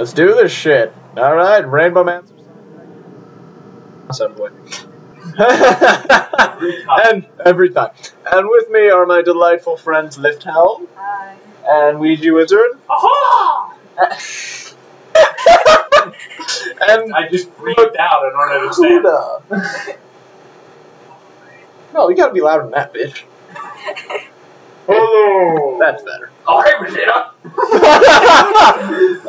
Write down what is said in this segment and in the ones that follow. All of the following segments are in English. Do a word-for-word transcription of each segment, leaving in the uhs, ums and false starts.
Let's do this shit. All right, Rainbowmancer. And every time. And with me are my delightful friends Lyfthelm. Hi. And Ouija Wizard. Aha! And I just freaked out. I don't understand. Huda. No, you gotta be louder than that, bitch. Hello. That's better. All right, Regina.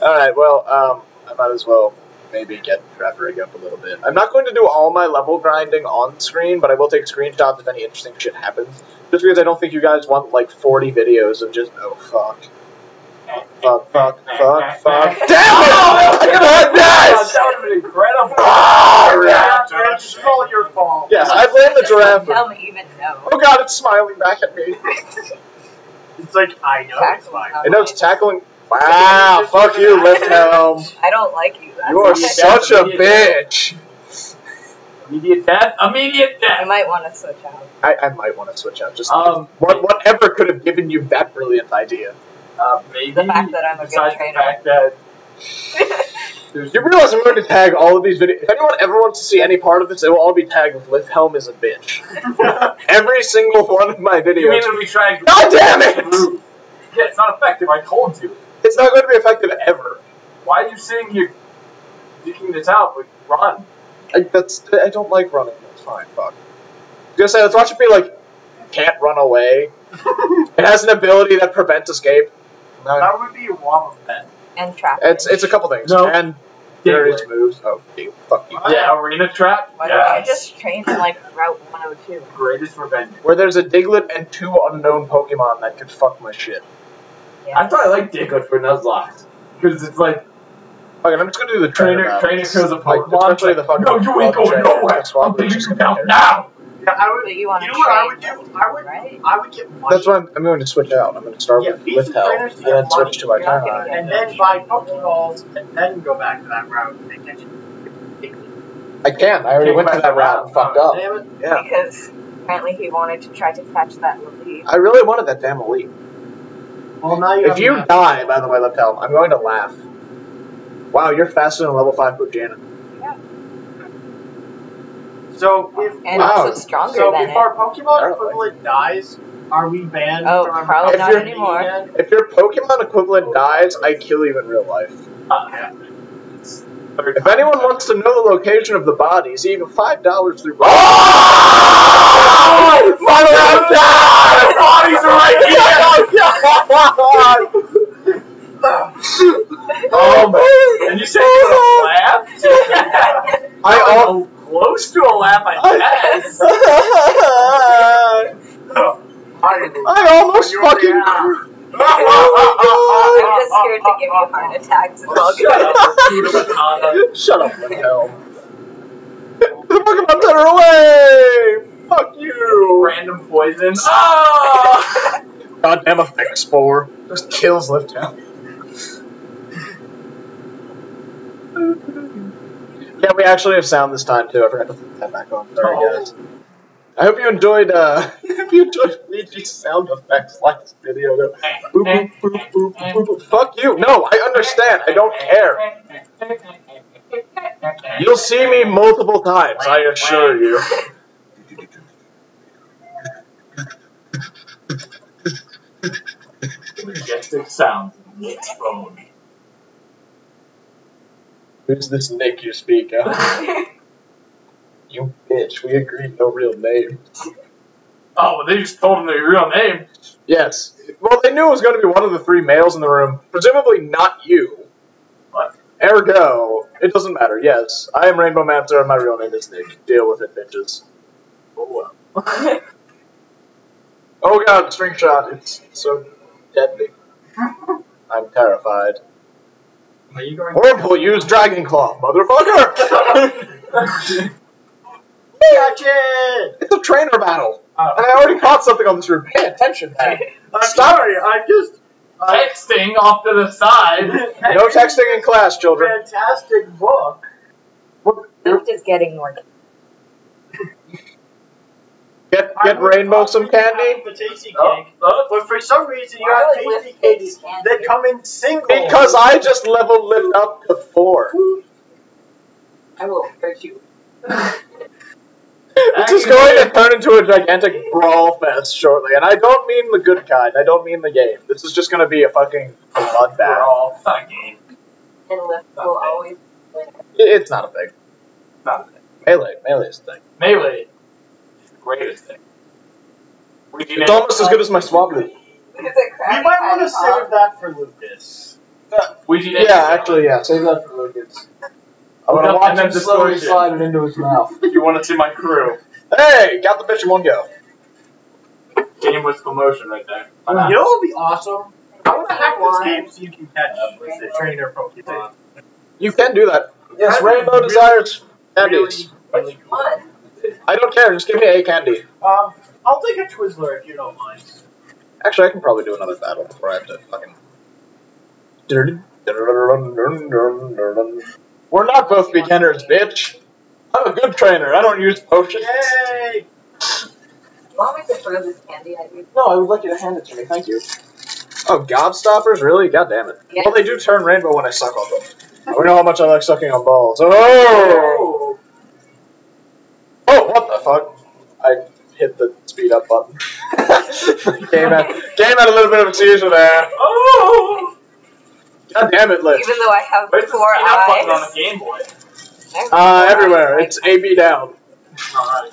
All right. Well, um, I might as well maybe get trap rig up a little bit. I'm not going to do all my level grinding on screen, but I will take screenshots if any interesting shit happens. Just because I don't think you guys want like forty videos of just oh fuck. Fuck, fuck, fuck, fuck. Damn it! Oh, I could have had this! That would have been incredible. Oh, yeah. It's all your fault. Yes, I blame the giraffe. Don't even know. Oh god, it's smiling back at me. It's like, I know it's fine. I know it's tackling. Wow, fuck you, Lyfthelm. I don't like you. You are such a bitch. Immediate death? Immediate death! I might want to switch out. I, I might want to switch out. Just um, what, whatever could have given you that brilliant idea? Uh, maybe. The fact that I'm a Besides good trainer. The fact that you realize I'm going to tag all of these videos. If anyone ever wants to see any part of this, it will all be tagged with Lyfthelm is a bitch. Every single one of my videos. You mean it'll be trying? God damn it! Yeah, it's not effective. I told you. It's not going to be effective ever. Why are you sitting here, digging this out with Ron? I, that's I don't like running. That's fine. Fuck. I was gonna say let's watch it be like can't run away. It has an ability that prevents escape. No. That would be one of them. And trap. It's it's a couple things. No. And various moves. Oh, dude, fuck you. Yeah, arena trap. Why yes. don't you just train in like Route one oh two? Greatest revenge. Where there's a Diglett and two unknown Pokemon that could fuck my shit. Yeah. I thought I liked Diglett for Nuzlocke because it's like. Okay, I'm just gonna do the trainer. Trainer kills a Pokemon. Like, especially the fucking. No, you ain't going nowhere. I'm taking you down now. Yeah, I would, you, want you know what I would do? I would, right? I would get money. That's why I'm, I'm going to switch out. I'm going to start yeah, with Lyfthelm, and then switch to Icon. And then buy Pokeballs, and then go back to that route. And then you. I can. I already went to that route and fucked up. Damn it. Yeah. Because apparently he wanted to try to catch that elite. I really wanted that damn elite. Well, now you. If you die, die, by the way, Lyfthelm, I'm going to laugh. Wow, you're faster than level five Pokemon. Yeah. So if and wow. also stronger so than if it. our Pokemon equivalent dies, are we banned? Oh, from probably not anymore. Banned? If your Pokemon equivalent dies, I kill you in real life. Uh, yeah. If anyone wants to know the location of the bodies, even five dollars through. Oh! Oh! My the bodies are right here! Oh man! And you said you laughed? I all. Close to a laugh, I guess. oh, I, I almost fucking. I'm just scared to give you heart attacks. Oh, shut up, Shut up, Lyfthelm. The Pokemon that are away! Fuck you! Random poison. Ah! Goddamn effect spore. Just kills Lyfthelm. Yeah, we actually have sound this time, too. I forgot to put that back on. Sorry, oh. guys. I hope you enjoyed, uh, I hope you enjoyed Luigi's sound effects last video, though. Boop, boop, boop, boop, boop, boop. Fuck you! No, I understand. I don't care. You'll see me multiple times, I assure you. Majestic sound. It's phone. Who's this Nick you speak of? You bitch, we agreed no real name. Oh, well, they just told him their real name. Yes. Well, they knew it was going to be one of the three males in the room. Presumably not you. What? Ergo, it doesn't matter, yes. I am Rainbowmancer and my real name is Nick. Deal with it, bitches. Oh, well. Oh god, string shot. It's so deadly. I'm terrified. Are you going Horrible, to use Dragon Claw, motherfucker! Gotcha! It's a trainer battle! Oh. And I already caught something on this room. Pay attention, man. I'm sorry, I'm just... Uh, texting off to the side. No texting in class, children. Fantastic book. Lyft is getting more... Get Get Rainbow some candy? No, no. But for some reason you have tasty cakes that come in single. Because I just leveled it up to four. I will hurt you. Which is going to turn into a gigantic brawl fest shortly, and I don't mean the good kind, I don't mean the game. This is just going to be a fucking bloodbath. Brawl fucking. And Lyft will always win. It's not a thing. Not a thing. Melee, Melee is a thing. Melee is the greatest thing. It's almost as good as my Swablu. We might want to save that for Lucas. Yeah, actually, yeah, save that for Lucas. I want to watch him slowly slide it into his mouth. You want to see my crew. Hey! Got the bitch in one go. Game with promotion right there. You know what would be awesome? I want to hack this game so you can catch up with the trainer Pokemon. You can do that. Yes, Rainbow really desires candies. Really, really I don't care, just give me a candy. Um, I'll take a Twizzler if you don't mind. Actually, I can probably do another battle before I have to fucking... We're not both beginners, bitch. I'm a good trainer. I don't use potions. Yay! Mommy just throw this candy at you. No, I would like you to hand it to me. Thank you. Oh, gobstoppers? Really? God damn it. Yeah. Well, they do turn rainbow when I suck on them. I know how much I like sucking on balls. Oh! Oh, what the fuck? I hit the speed up button. Game out, game out a little bit of a teaser there. Oh! God damn it, Liz. Even though I have Where's four the eyes. Button on a Game Boy? Uh, everywhere. It's A B down. Alright.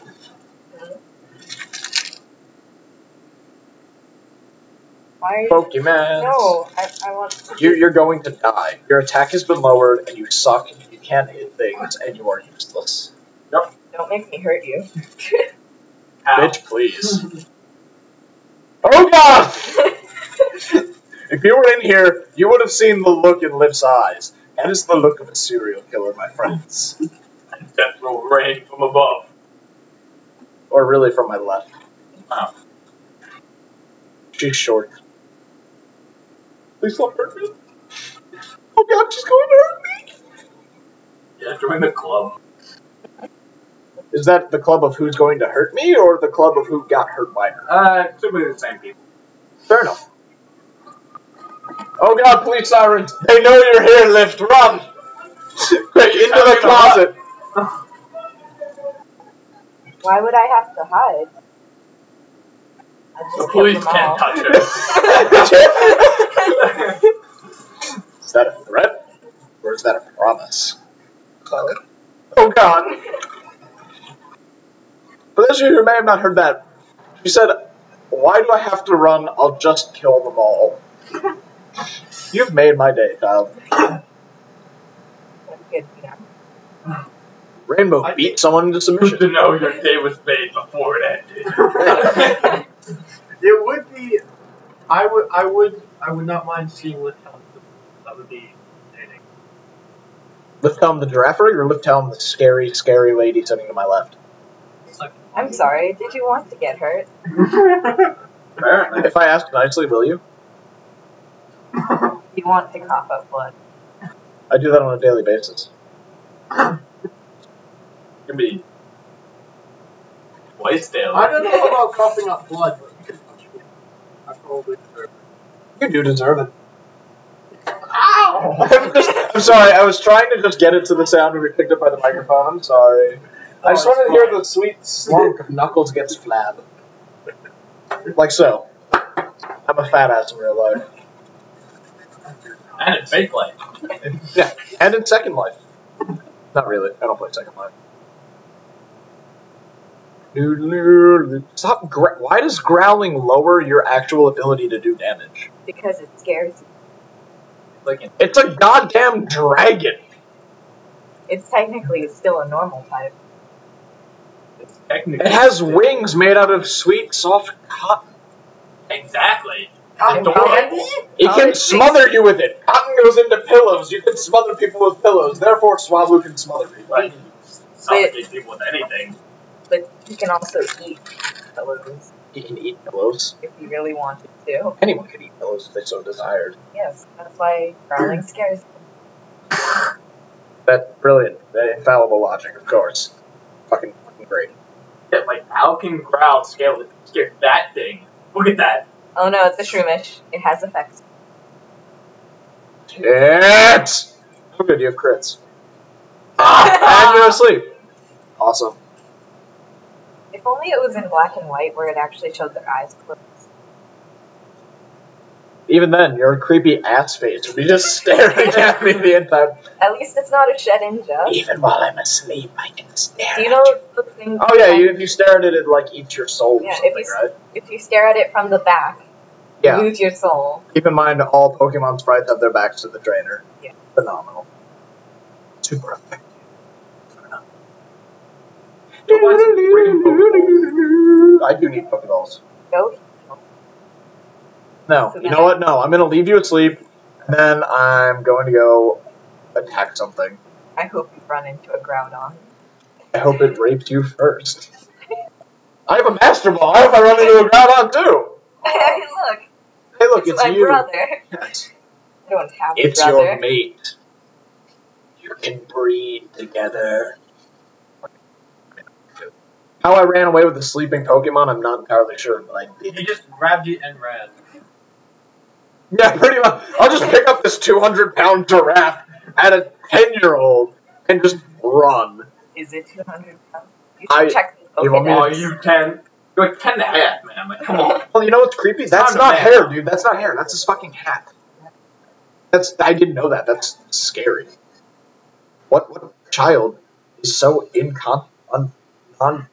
Why? Pokemon. No, I, I want to. You, you're going to die. Your attack has been lowered, and you suck, and you can't hit things, and you are useless. Nope. Don't make me hurt you. Bitch, please. Oh, God! If you were in here, you would have seen the look in Lyft's eyes. That is the look of a serial killer, my friends. Death will rain from above. Or really from my left. Wow. She's short. Please don't hurt me. Oh god, she's going to hurt me! Yeah, join the club. Is that the club of who's going to hurt me, or the club of who got hurt by her? Uh, typically the same people. Fair enough. Oh god, police sirens! They know you're here, Lyft! Run! Quick, into the closet! Why would I have to hide? The police can't touch her. Is that a threat? Or is that a promise? Clearly. Oh god. For those of you who may have not heard that, she said, why do I have to run? I'll just kill them all. You've made my day, child. Rainbow I beat someone into submission. To know your day was made before it ended. It would be. I would. I would. I would not mind seeing Lyfthelm. That would be entertaining. Lyfthelm the giraffery, or Lyfthelm the scary, scary lady sitting to my left. I'm sorry. Did you want to get hurt? If I ask nicely, will you? You want to cough up blood. I do that on a daily basis. Can be twice daily. I don't know about coughing up blood, but you can I probably deserve it. You do deserve it. Ow! I'm, just, I'm sorry, I was trying to just get it to the sound and be picked up by the microphone. I'm sorry. Oh, I just wanted to hear the sweet slunk of Knuckles gets flab. Like so. I'm a fat ass in real life. And in fake life. Yeah, and in Second Life. Not really. I don't play Second Life. Stop. Why does growling lower your actual ability to do damage? Because it scares you. It's a goddamn dragon. It's technically still a normal type. It's technically. It has wings made out of sweet, soft cotton. Exactly. Cotton candy? It can smother you with it. Cotton goes into pillows. You can smother people with pillows. Therefore, Swablu can smother people. I can suffocate people with anything. But he can also eat pillows. He can eat pillows? If he really wanted to. Anyone could eat pillows if they so desired. Yes, that's why growling scares him. That's brilliant. That infallible logic, of course. Fucking, fucking great. that, like, how can Groudon scale scare that thing? Look at that. Oh no, it's a Shroomish. It has effects. Shit! Oh good, you have crits. Ah! And you're asleep. Awesome. If only it was in black and white where it actually showed their eyes closed. Even then, your creepy ass face would be just staring at me the entire. At least it's not a Shedinja. Even while I'm asleep, I can stare. Do you know at the thing? Oh yeah, you, if you stare at it, it like eats your soul. Yeah, or something, if you right? if you stare at it from the back, yeah. you lose your soul. Keep in mind, all Pokemon sprites have their backs to the trainer. Yeah. Phenomenal. Super effective. I do need Pokeballs. Nope. No, you know what? No, I'm going to leave you asleep, and then I'm going to go attack something. I hope you run into a Groudon. I hope it raped you first. I have a Master Ball. I hope I run into a Groudon, too. Hey, look. Hey, look, it's, it's my you. brother. Yes. I don't have a it's brother. Your mate. You can breed together. How I ran away with the sleeping Pokemon, I'm not entirely sure, but I did. You just grabbed it and ran. Yeah, pretty much. I'll just pick up this two hundred pound giraffe at a ten year old and just run. Is it two hundred pounds? You should I, check the Pokedex. Oh, you ten? You're like ten and a half, man. I'm like, come on. Well, you know what's creepy? It's That's not, not hair, dude. That's not hair. That's his fucking hat. That's I didn't know that. That's scary. What what child is so incon... Un, un,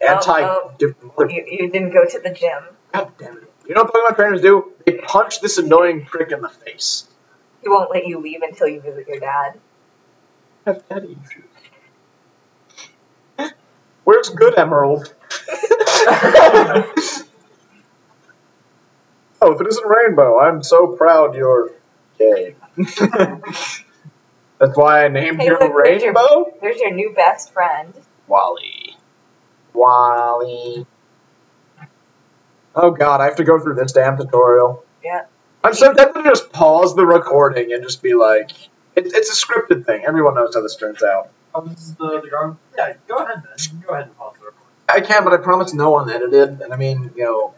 anti... Oh, oh. You, you didn't go to the gym. God damn it. You know what Pokemon trainers do? They punch this annoying prick in the face. He won't let you leave until you visit your dad. I have daddy issues. Where's good Emerald? Oh, if it isn't Rainbow, I'm so proud you're gay. That's why I named hey, you look, Rainbow? There's your, there's your new best friend. Wally. Wally. Oh god, I have to go through this damn tutorial. Yeah. I'm so tempted to just pause the recording and just be like, it, it's a scripted thing. Everyone knows how this turns out. Oh, this is the, the wrong... Yeah, go ahead then. Go ahead and pause the recording. I can, but I promise no one edited. And I mean, you know,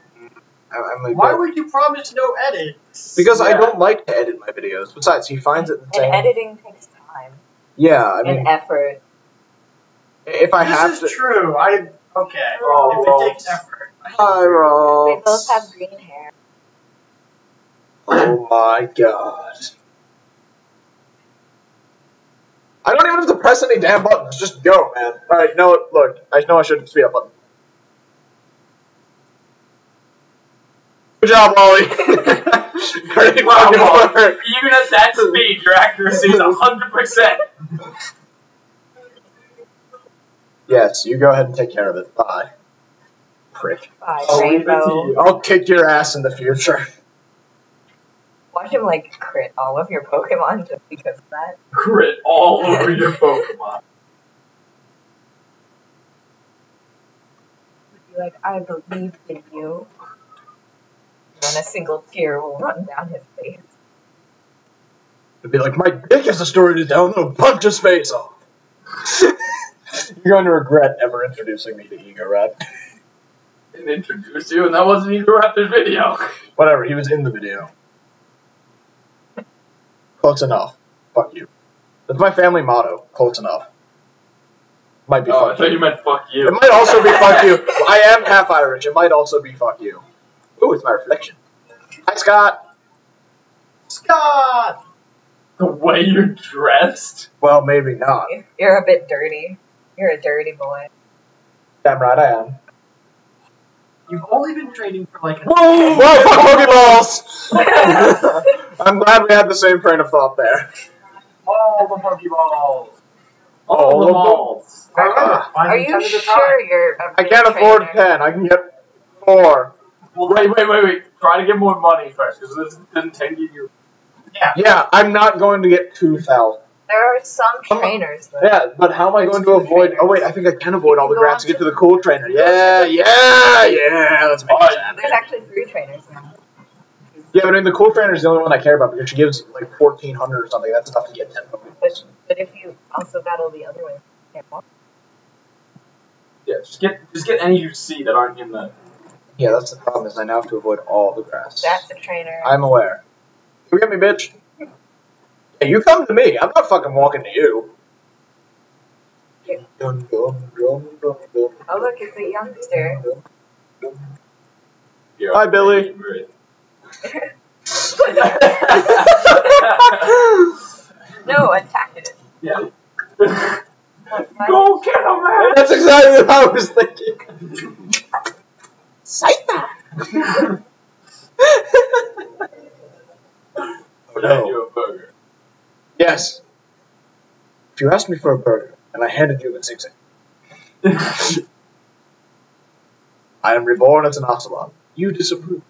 I, I'm like... Why would you promise no edits? Because yeah. I don't like to edit my videos. Besides, he finds it insane. And editing takes time. Yeah, I mean... And effort. If I this have to... This is true. I... Okay. Oh, if it takes effort. Hi, Ross. We both have green hair. Oh my god. I don't even have to press any damn buttons. Just go, man. Alright, no, look. I know I shouldn't speed up button. Good job, Wally. Great wow, wow. work. Even at that speed, your accuracy is one hundred percent. Yes, you go ahead and take care of it. Bye. Prick. Bye, Rainbow. I'll kick your ass in the future. Watch him, like, crit all of your Pokemon just because of that. Crit all over your Pokemon. Be like, I believe in you. And a single tear will run down his face. It'd be like, my dick has a story to tell, and it'll punch his face off. You're going to regret ever introducing me to EgoRad. And introduce you, and that wasn't even a Raptor's video. Whatever, he was in the video. Close enough. Fuck you. That's my family motto. Close enough. Might be. Oh, fuck I thought you. you meant fuck you. It might also be fuck you. I am half Irish. It might also be fuck you. Ooh, it's my reflection. Hi, Scott. Scott. The way you're dressed. Well, maybe not. You're a bit dirty. You're a dirty boy. Damn right I am. You've only been training for like... Whoa! Whoa! Fuck Pokeballs! I'm glad we had the same train of thought there. All the Pokeballs! All, All the balls! Are, ah. are you sure you're a I can't trainer. afford ten. I can get four. Well, wait, wait, wait, wait. Try to get more money first, because this didn't take you... Yeah. Yeah, I'm not going to get two thousand. There are some trainers, though. Yeah, but how am I going to avoid... Oh, wait, I think I can avoid all the graphs to get to the cool trainer. Yeah, yeah, yeah, let's make it happen. There's actually three trainers now. Yeah, but I mean, the cool trainer is the only one I care about because she gives, like, fourteen hundred or something. That's enough to get ten. But, but if you also battle the other one, you can't walk. Yeah, just get just get any you see that aren't in the... Yeah, that's the problem, is I now have to avoid all the grass. That's the trainer. I'm aware. You get me, bitch? Hey, you come to me. I'm not fucking walking to you. Oh, look, it's a youngster. Yeah. Hi, Billy. No, attack it. Yeah. Go get him, man! That's exactly what I was thinking. Saita! Oh, no. You a burger? Yes. If you asked me for a burger, and I handed you a Zigzag. I am reborn as an Oxalon. You disapprove.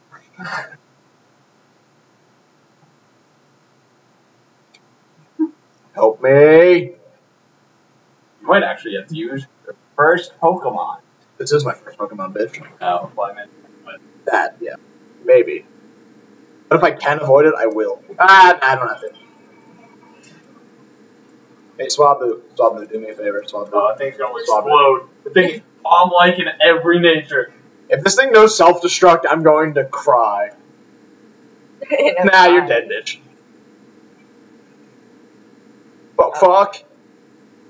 Help me! You might actually have to use your first Pokemon. This is my first Pokemon, bitch. Oh, well, I meant that, yeah. Maybe. But if I can avoid it, I will. Ah, I don't have to. Hey, Swablu. Swablu, do me a favor. Swablu. Oh, that thing's going to explode. The thing is bomb like in every nature. If this thing knows self destruct, I'm going to cry. Nah, cry. You're dead, bitch. Oh, fuck.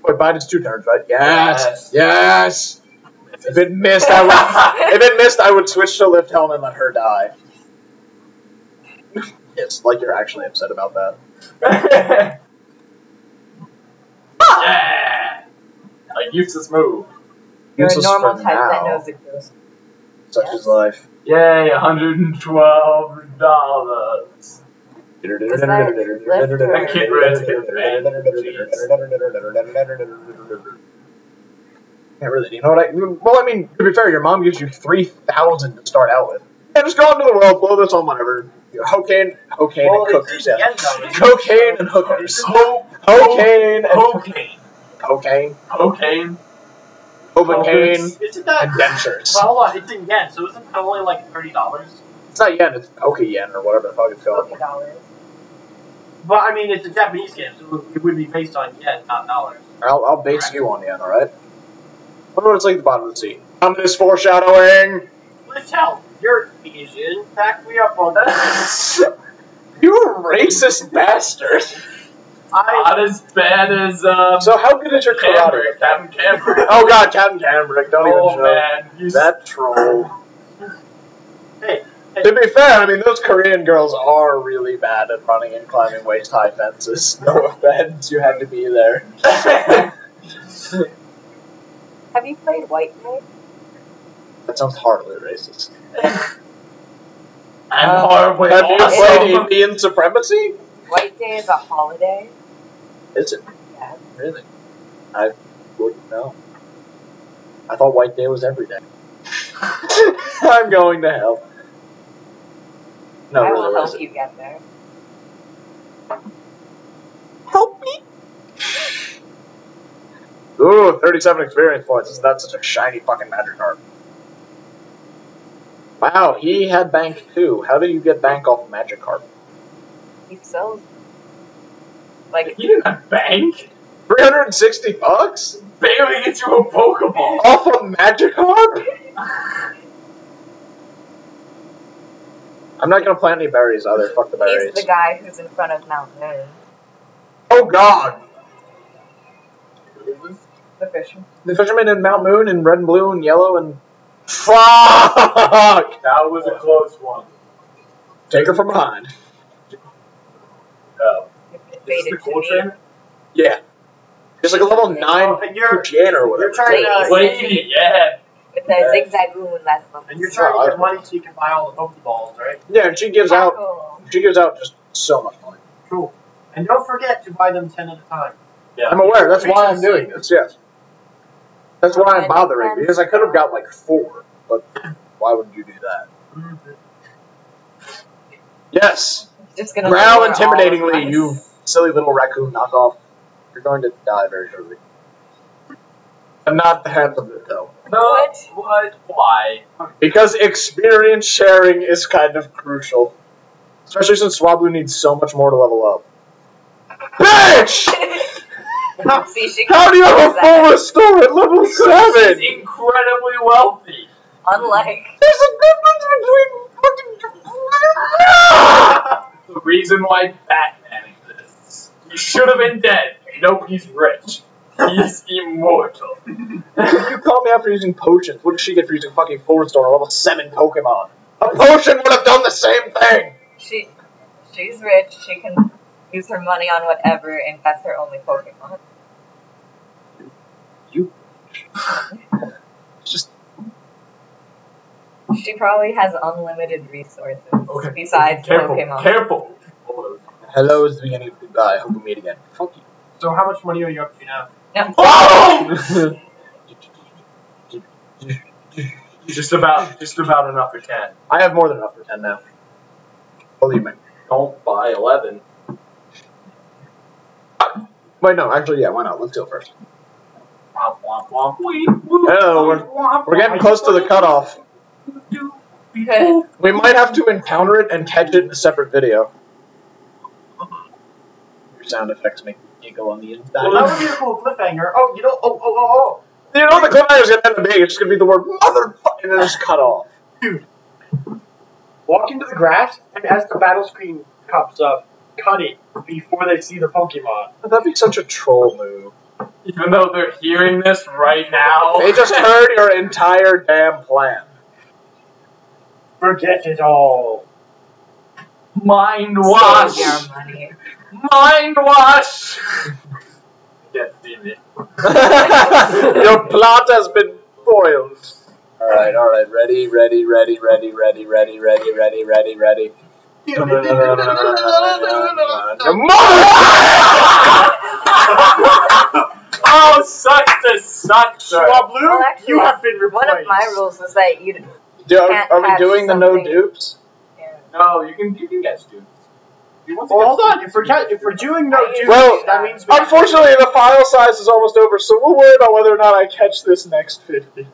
Wait, bite is two turns, right? Yes! Yes! yes. If it missed, I would if it missed, I would switch to Lyfthelm and let her die. It's like you're actually upset about that. Yeah! Like, useless move. You're useless a normal type now. That knows it goes. Such yeah. is life. Yay, one hundred twelve dollars! I can't really. You know what I? Well, I mean, to be fair, your mom gives you three thousand to start out with. Yeah, just go into the world, blow this on whatever. Cocaine, cocaine, and hookers. Cocaine and hookers. Cocaine, cocaine, cocaine, cocaine, cocaine, and dentures. Well, hold on, it's in yen, so isn't it only like thirty dollars? It's not yen, it's Poke Yen or whatever the fuck it's called. Well, I mean, it's a Japanese game, so it would be based on yen, not dollars. I'll, I'll base Correct. you on yen, alright? I wonder what it's like at the bottom of the sea. I'm just foreshadowing! Let's help. You're Asian. Back me up on that. You racist bastard! I, not as bad as, um... So how good is your karate? Captain Cambrick. Oh god, Captain Cambrick, don't oh, even show. Man, you that troll. Hey. To be fair, I mean, those Korean girls are really bad at running and climbing waist-high fences. No offense, you had to be there. Have you played White Day? That sounds horribly racist. I'm um, horribly Have awesome. you played Indian Supremacy? White Day is a holiday. Is it? Yeah. Really? I wouldn't know. I thought White Day was every day. I'm going to hell. No, I will help you get there. Help me? Ooh, thirty-seven experience points. It's not such a shiny fucking Magikarp. Wow, he had bank too. How do you get bank off Magikarp? He sells. Like he didn't have bank. Three hundred and sixty bucks. Barely gets you a Pokeball off of Magikarp. I'm not gonna plant any berries either. Fuck the berries. He's the guy who's in front of Mount Moon. Oh God! The fisherman. The fisherman in Mount Moon in red and blue and yellow and. Fuck! That was a close one. Take her from behind. Oh. Is this the cool trainer? Yeah. It's like a level nine Jan or whatever. You're trying to. What do you need? Yeah. It's a Zigzagoon last month. And you're trying oh, to get money so you can buy all the Pokeballs, right? Yeah, and she gives out she gives out just so much money. Cool. And don't forget to buy them ten at a time. Yeah. I'm aware, that's why I'm doing this, yes. That's why I'm bothering, because I could have got like four, but why would you do that? Yes! Growl intimidatingly, you silly little raccoon knockoff. You're going to die very shortly. And not the hands of the toe. No, what? what? Why? Because experience sharing is kind of crucial. Especially since Swablu needs so much more to level up. Bitch! how, how do you have a full restore at level seven? She's incredibly wealthy. Unlike. There's a difference between fucking. The reason why Batman exists. He should have been dead. Nope, he's rich. He's immortal. You called me after using potions. What did she get for using fucking full restore on a level seven Pokemon? A potion would have done the same thing! She, she's rich, she can use her money on whatever, and that's her only Pokemon. You... It's just... She probably has unlimited resources, okay. Besides careful, Pokemon. Careful! Hello is the beginning of goodbye, hope we meet again. Fuck you. So how much money are you up to now? No. Oh! Just about, just about enough for ten. I have more than enough for ten now. Believe me. Don't buy eleven. Uh, wait, no, actually, yeah, why not? Let's go first. Womp, womp, womp, wee, woo, Hello, we're, womp, we're getting close to the cutoff. We might have to encounter it and catch it in a separate video. Your sound effects make me giggle on the inside. Well, that would be a cool cliffhanger. Oh, you know, oh, oh, oh, oh. You know the cliffhanger is going to end up being, it's just going to be the word motherfucking and then it's cut off. Dude, walk into the grass, and as the battle screen pops up, cut it before they see the Pokemon. That'd be such a troll move. Even though they're hearing this right now. They just heard your entire damn plan. Forget it all. Mind wash. Mind wash. Yes, your plot has been foiled. Alright, alright, ready, ready, ready, ready, ready, ready, ready, ready, ready, ready. Your mother! Oh, sucks to suck, sir. Swablu, well, actually, you have been replaced. One of my rules is that you Do, can't Are we doing the no dupes? Yeah. No, you can, you can guess dupes. Well, hold on, if we're, if we're doing no dupes, well, that means... We unfortunately, the file size is almost over, so we'll worry about whether or not I catch this next fifty.